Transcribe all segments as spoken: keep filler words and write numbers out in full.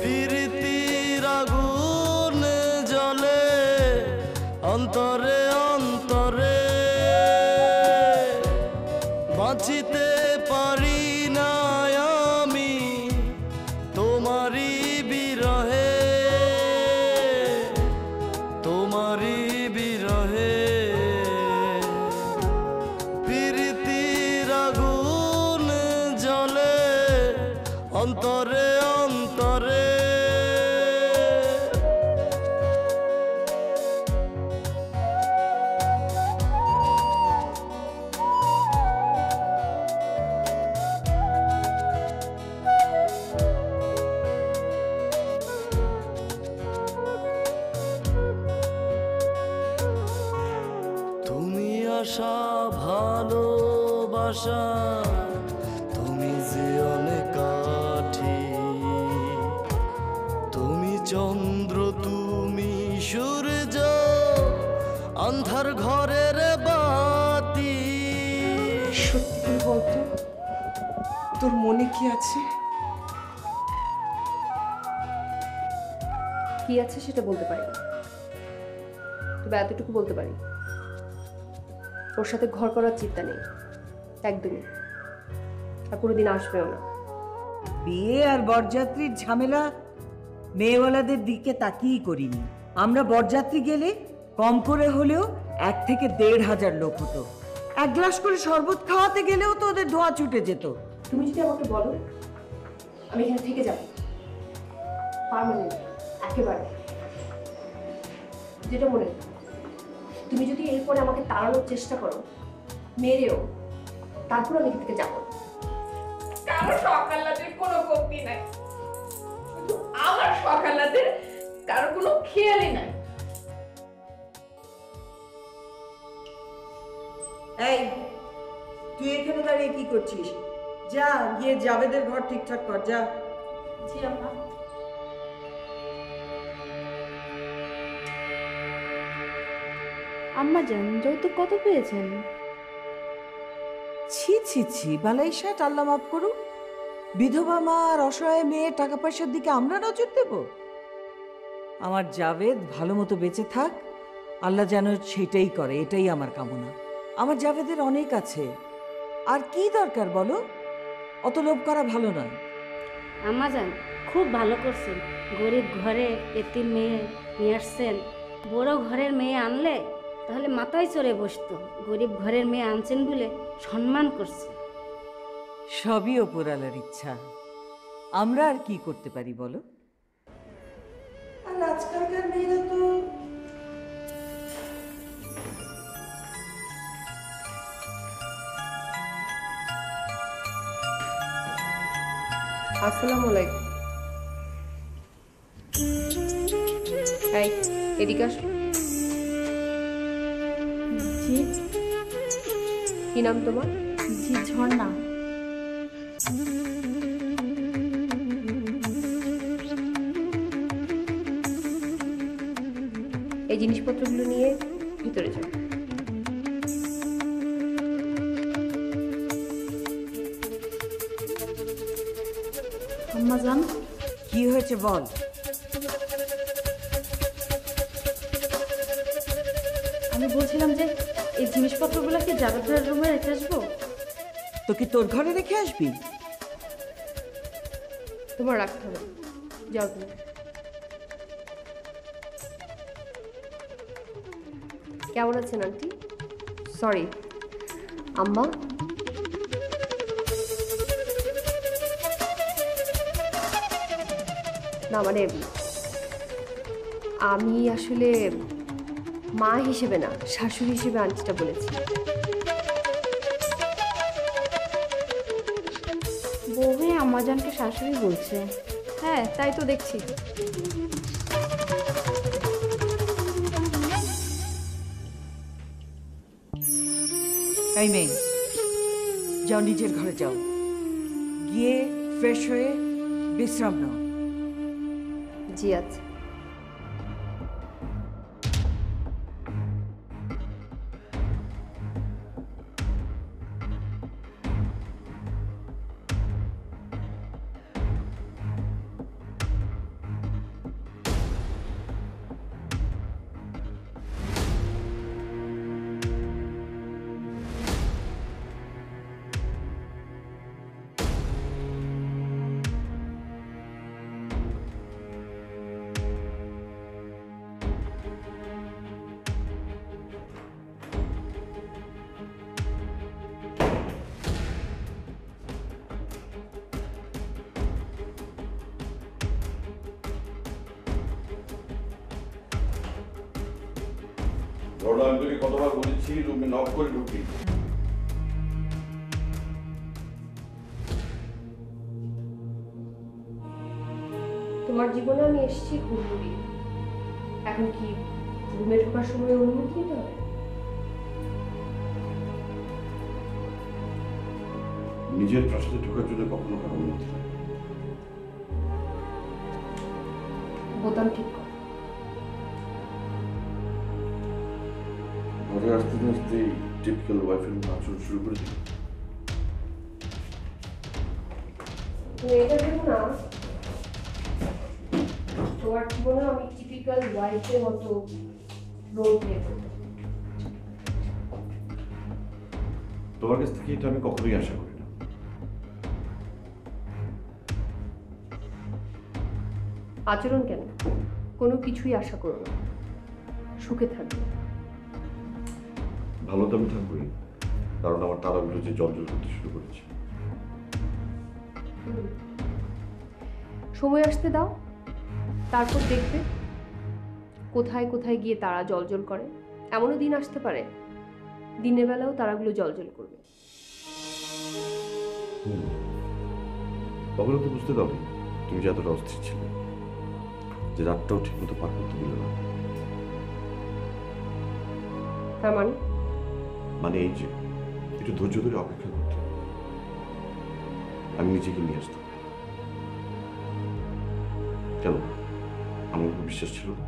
প্রীতি আগুনে জ্বলে অন্তরে অন্তরে বাঁচিতে পারি না আমি তোমারই বিরহে তোমারই বিরহে অন্তরে অন্তরে তুমি আশা ভালোবাসা তুমি জীবনে কাঠি তুমি চন্দ্র তুমি সূর্য অন্ধার ঘরের বাতি। সত্যি বলতো তোর মনে কি আছে? কি আছে সেটা বলতে পারি না, তবে এতটুকু বলতে পারি ওর সাথে ঘর করার চিন্তা নেই, একদমই। আর কোনোদিন আসবেও না। বিয়ে আর বরযাত্রীর ঝামেলা মেয়েওয়ালাদের দিকে তাকিয়েই করিনি আমরা। বরযাত্রী গেলে কম করে হলেও এক থেকে দেড় হাজার লোক হতো, এক গ্লাস করে শরবত খাওয়াতে গেলেও তো ওদের ধোঁয়া ছুটে যেত। তুমি যদি আমাকে বলো আমি এখানে থেকে যাব পার্মানেন্ট একেবারে, যেটা মনে তুমি যদি এরপরে আমাকে তাড়ানোর চেষ্টা করো মেরেও, তারপর আমি এখান থেকে যাবো। জাবেদের ঘর ঠিকঠাক কর যা। জি আম্মা। আম্মা জান যৌতুক কত পেয়েছেন? ছি ছি ছি বালাই ষাট, আল্লাহ মাফ করুন। বিধবা মা আর অসহায় মেয়ে টাকা পয়সার দিকে আমরা নজর দেব? আমার জাভেদ ভালো মতো বেঁচে থাক, আল্লাহ যেন সেটাই করে, এটাই আমার কামনা। আমার জাভেদের অনেক আছে, আর কি দরকার বলো? অত লোভ করা ভালো নয়। আম্মা জান খুব ভালো করছেন, গরিব ঘরে এতিম মেয়ে নিয়ে আসছেন। বড় ঘরের মেয়ে আনলে তাহলে মাথায় চড়ে বসতো, গরিব ঘরের মেয়ে আনছেন বলে সম্মান করছে। সবই ওপরালার ইচ্ছা, আমরা আর কি করতে পারি বলো? আর আজকালকার মেয়েরা তো আসসালামু আলাইকুম। এই এদিকে আসো। জি কি নাম তোমার? জি ঝর্ণা। এই জিনিসপত্রগুলো নিয়ে ভিতরে যাও। আম্মা জান কি হয়েছে বল? আমি বলছিলাম যে এই জিনিসপত্রগুলো কি জাবেদের রুমে রেখে আসবো? তো কি তোর ঘরে রেখে আসবি? তোমার রাখতে হবে, যাও। কেমন আছেন আন্টি? সরি আম্মা। না মানে আমি আসলে মা হিসেবে না, শাশুড়ি হিসেবে আন্টিটা বলেছি। বউয়ে আম্মা জানকে শাশুড়ি বলছে? হ্যাঁ তাই তো দেখছি। এই মেয়ে যাও, নিজের ঘরে যাও, গিয়ে ফ্রেশ হয়ে বিশ্রাম নাও। জি আচ্ছা। ধরো আমি তোকে কতবার বলেছি রুমে নক করে ঢুকি। তোমার জীবনে আমি এসেছি ঘুরঘুরি, এখন কি রুমে ঢোকার সময় অনুমতি নিতে হবে? নিজের প্রশ্নে ঢোকার জন্য কখনো কারণ নেই। বোতাম ঠিক কর। ঘরে আসতে না আসতেই টিপিক্যাল ওয়াইফের নাচন শুরু করে দিল। এটা দেখো না, তোমার জীবনে আমি টিপিক্যাল ওয়াইফের মতো রোল প্লে করব। তোমার কাছ থেকে এটা আমি কখনোই আশা করি। আচরণ কেন, কোনো কিছুই আশা করো না। সুখে থাকবে, ভালো তো আমি থাকবই, কারণ আমার তারাগুলো যে জলজল করতে শুরু করেছে। সময় আসতে দাও, তারপর দেখবে কোথায় কোথায় গিয়ে তারা জলজল করে। এমনও দিন আসতে পারে দিনের বেলাও তারাগুলো জলজল করবে। ওগুলো তো বুঝতে দাও তুমি যতটা অস্থির ছিলে, যে রাতটাও ঠিক মতো পার করতে দিল না। তার মানে মানে এই যে একটু ধৈর্য ধরে অপেক্ষা করতে, আমি নিজেকে নিয়ে আসতাম। কেন আমার উপর বিশ্বাস ছিল না?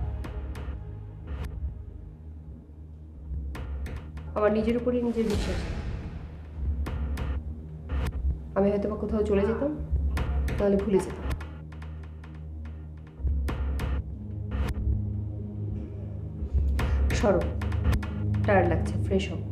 আমার নিজের উপরই নিজের বিশ্বাস। আমি হয়তো বা কোথাও চলে যেতাম, তাহলে ভুলে যেতাম। সরো, টায়ার লাগছে, ফ্রেশ হোক।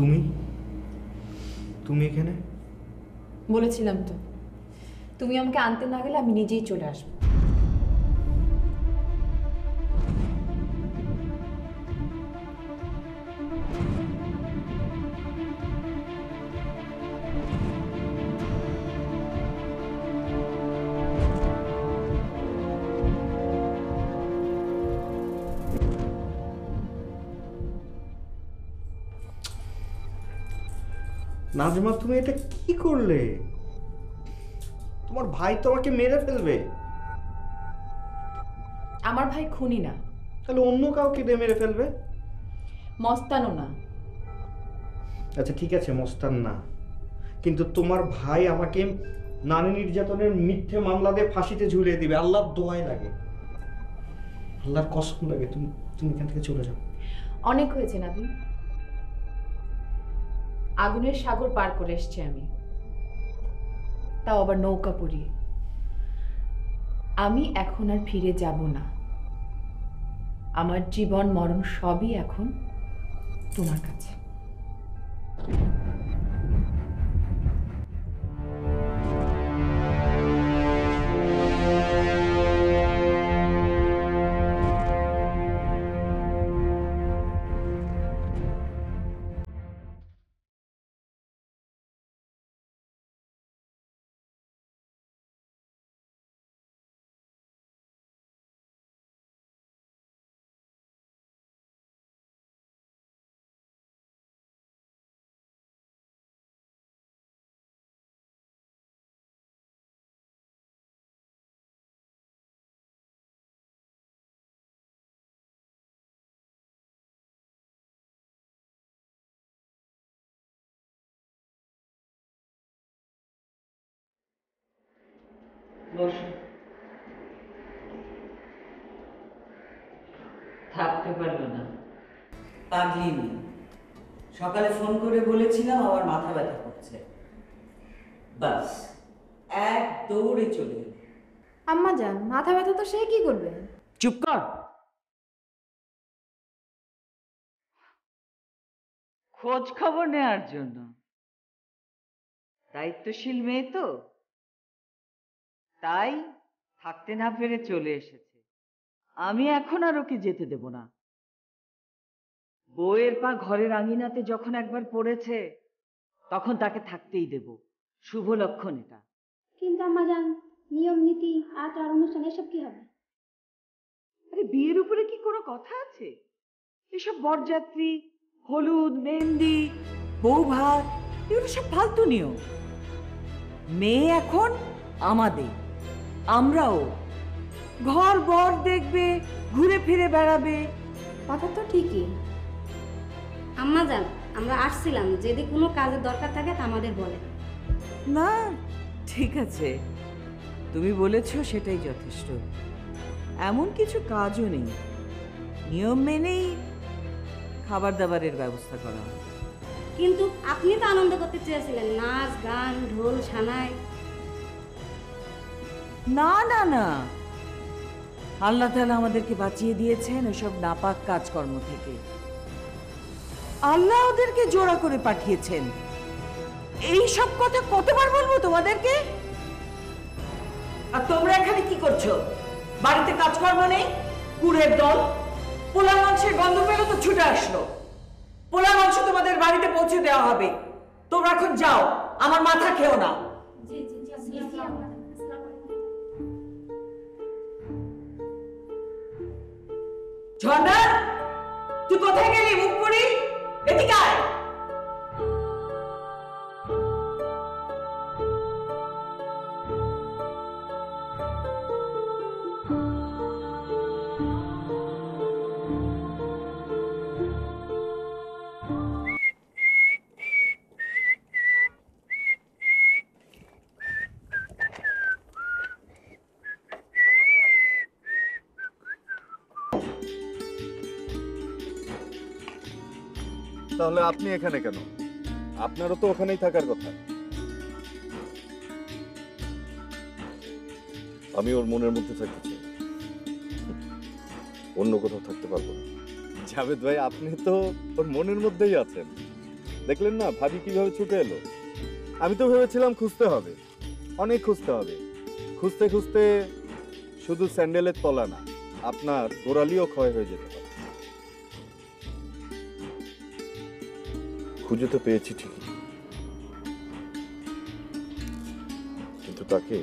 তুমি তুমি এখানে? বলেছিলাম তো, তুমি আমাকে আনতে না গেলে আমি নিজেই চলে আসবো। নাজমা, তুমি এটা কি করলে? তোমার ভাই তো আমাকে মেরে ফেলবে। আমার ভাই খুনি না। তাহলে অন্য কাউকে দিয়ে মেরে ফেলবে? মস্তানও না। আচ্ছা ঠিক আছে, মস্তান না, কিন্তু তোমার ভাই আমাকে নারী নির্যাতনের মিথ্যে মামলা দিয়ে ফাঁসিতে ঝুলিয়ে দিবে। আল্লাহর দোহাই লাগে, আল্লাহর কসম লাগে, তুমি তুমি এখান থেকে চলে যাও। অনেক হয়েছে নাদিম, আগুনের সাগর পার করে এসেছি আমি, তাও আবার নৌকা পুড়িয়ে। আমি এখন আর ফিরে যাব না। আমার জীবন মরণ সবই এখন তোমার কাছে। motion. থাকতে পারলো না। পাগলিনি। সকালে ফোন করে বলেছিলাম আমার মাথা ব্যথা করছে। বাস এক দৌড়ে চলে গেল। আম্মা জান, মাথা ব্যথা তো সে কি করবে? চুপ কর। খোঁজ খবর নেওয়ার জন্য দায়িত্বশীল মেয়ে তো, তাই থাকতে না পেরে চলে এসেছে। আমি এখন আর ওকে যেতে দেব না। বউয়ের পা ঘরের আঙিনাতে যখন একবার পড়েছে তখন তাকে থাকতেই দেব, শুভ লক্ষণ এটা। কিন্তু আম্মা জান, নিয়ম নীতি আচার অনুষ্ঠান এসব কি হবে? আরে বিয়ের উপরে কি কোনো কথা আছে? এসব বরযাত্রী, হলুদ, মেহেন্দি, বউ ভাত, এগুলো সব ফালতু নিয়ম। মেয়ে এখন আমাদের, আমরাও ঘর বর দেখবে, ঘুরে ফিরে বেড়াবে। কথা তো ঠিকই। আম্মা জান, আমরা আসছিলাম, যদি কোনো কাজের দরকার থাকে তা আমাদের বলে। না ঠিক আছে, তুমি বলেছো সেটাই যথেষ্ট। এমন কিছু কাজও নেই, নিয়ম মেনেই খাবার দাবারের ব্যবস্থা করা হয়। কিন্তু আপনি তো আনন্দ করতে চেয়েছিলেন, নাচ গান ঢোল শানায়। না না না, আল্লাহ তাআলা আমাদেরকে বাঁচিয়ে দিয়েছেন ওইসব নাপাক কাজকর্ম থেকে। আল্লাহ ওদেরকে জোড়া করে পাঠিয়েছেন। এই সব কথা কতবার বলবো তোমাদেরকে? আর তোমরা এখানে কি করছো? বাড়িতে কাজকর্ম নেই? কুড়ের দল পোলা মাংসের গন্ধ পেলো তো ছুটে আসলো। পোলা মাংস তোমাদের বাড়িতে পৌঁছে দেওয়া হবে, তোমরা এখন যাও, আমার মাথা খেও না। ঝর্ণা, তুই কোথায় গেলি? মুখ পুরি এদিকে আয়। তাহলে আপনি এখানে কেন? আপনারও তো ওখানেই থাকার কথা। আমি ওর মনের মধ্যে থাকতে চাই, অন্য কোথাও থাকতে পারবো না। জাভেদ ভাই, আপনি তো ওর মনের মধ্যেই আছেন। দেখলেন না ভাবি কিভাবে ছুটে এলো? আমি তো ভেবেছিলাম খুঁজতে হবে, অনেক খুঁজতে হবে। খুঁজতে খুঁজতে শুধু স্যান্ডেলের তলা না, আপনার গোড়ালিও ক্ষয় হয়ে যেতে পারে। খুঁজে তো পেয়েছি ঠিকই, কিন্তু তাকে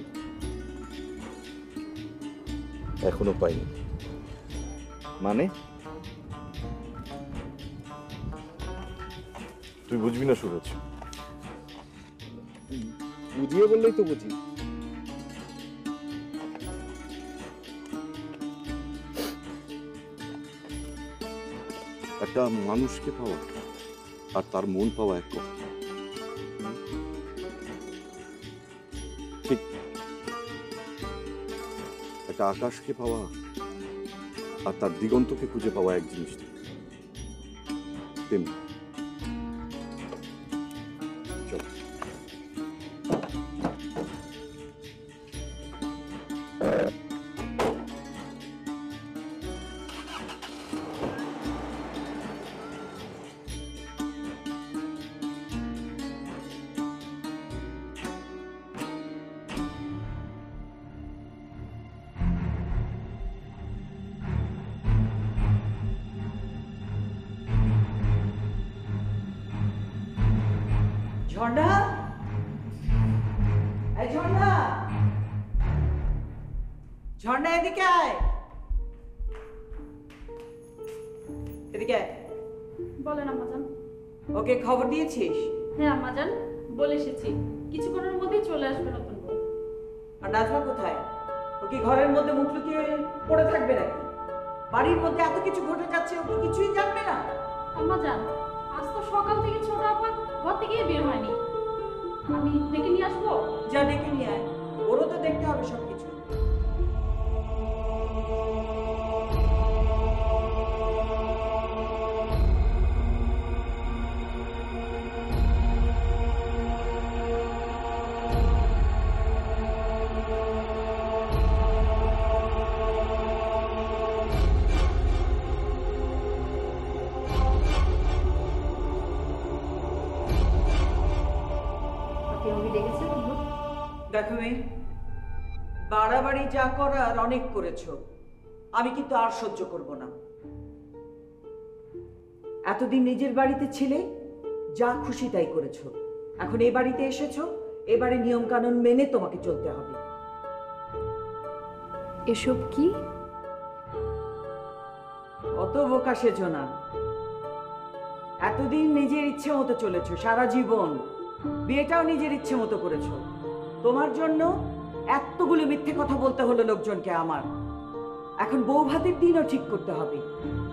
এখনো পাইনি। মানে তুই বুঝবি না সুরজ, বুঝিয়ে বললেই তো বুঝি। একটা মানুষকে পাওয়া আর তার মন পাওয়া এক কথা। ঠিক একটা আকাশকে পাওয়া আর তার দিগন্তকে খুঁজে পাওয়া এক জিনিস। তেমনি খবর দিয়েছিস? হ্যাঁ আম্মা জান, বলে এসেছি কিছুক্ষণের মধ্যেই চলে আসবে নতুন বউ। আর নাজমা কোথায়? ও কি ঘরের মধ্যে মুখ লুকিয়ে পড়ে থাকবে নাকি? বাড়ির মধ্যে এত কিছু ঘটে যাচ্ছে, ও কিছুই জানবে না। আম্মা জান, আজ তো সকাল থেকে ছোট আপা ঘর থেকে বের হয়নি। আমি ডেকে নিয়ে আসবো। যা, ডেকে নিয়ে আয়। ওরও তো দেখতে হবে সবকিছু। দেখো মেয়ে, বাড়াবাড়ি যা করার অনেক করেছো, আমি কিন্তু আর সহ্য করব না। এতদিন নিজের বাড়িতে ছিলে, যা খুশি তাই করেছো, এখন এই বাড়িতে এসেছো, এবারে নিয়ম কানুন মেনে তোমাকে চলতে হবে। এসব কি? অত বোকা সেজো না। এতদিন নিজের ইচ্ছে মতো চলেছো, সারা জীবন বিয়েটাও নিজের ইচ্ছে মতো করেছো, তোমার জন্য এতগুলো মিথ্যে কথা বলতে হলো লোকজনকে আমার। এখন বউ ভাতের দিনও ঠিক করতে হবে,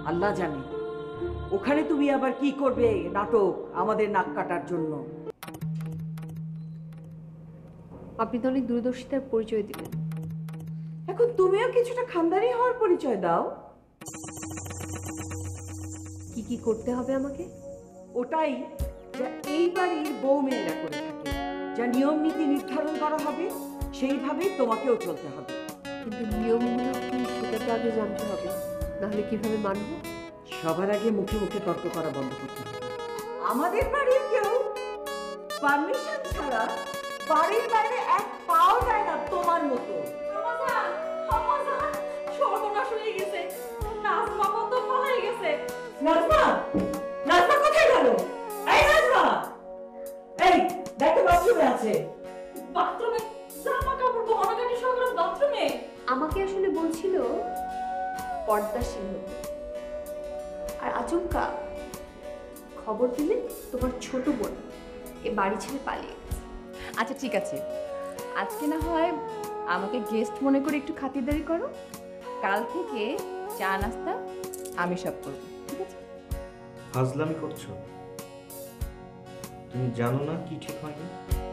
আল্লাহ জানে ওখানে তুমি আবার কি করবে নাটক আমাদের নাক কাটার জন্য। আপনি তো অনেক দূরদর্শিতার পরিচয় দিলেন, এখন তুমিও কিছুটা খানদানি হওয়ার পরিচয় দাও। কি কি করতে হবে আমাকে? ওটাই যা এই বাড়ির বউ মেয়েরা করে থাকে, যা নিয়ম নীতি নির্ধারণ করা হবে সেইভাবেই তোমাকেও চলতে হবে। কিন্তু নিয়মগুলো কি সেটা তো আগে জানতে হবে, নাহলে কিভাবে মানব? সবার আগে মুখে মুখে তর্ক করা বন্ধ করতে হবে। আমাদের বাড়ির কেউ পারমিশন ছাড়া বাড়ির বাইরে এক পাও যায় না তোমার মতো। সর্বনাশ হয়ে গেছে, নাজমা কত হয়ে গেছে। নাজমা নাজমা কোথায় গেল? এই নাজমা, এই দেখো বাথরুমে আছে। বাথরুমে? জামা কাপড় গহনাগাটি সব বাথরুমে। আমাকে আসলে বলছিল পর্দাশীল হতে, আর আচমকা খবর দিলে তোমার ছোট বোন এ বাড়ি ছেড়ে পালিয়ে। আচ্ছা ঠিক আছে, আজকে না হয় আমাকে গেস্ট মনে করে একটু খাতিরদারি করো, কাল থেকে চা নাস্তা আমি সব করব, ঠিক আছে? ফাজলামি করছো, তুমি জানো না কি ঠিক হয়নি।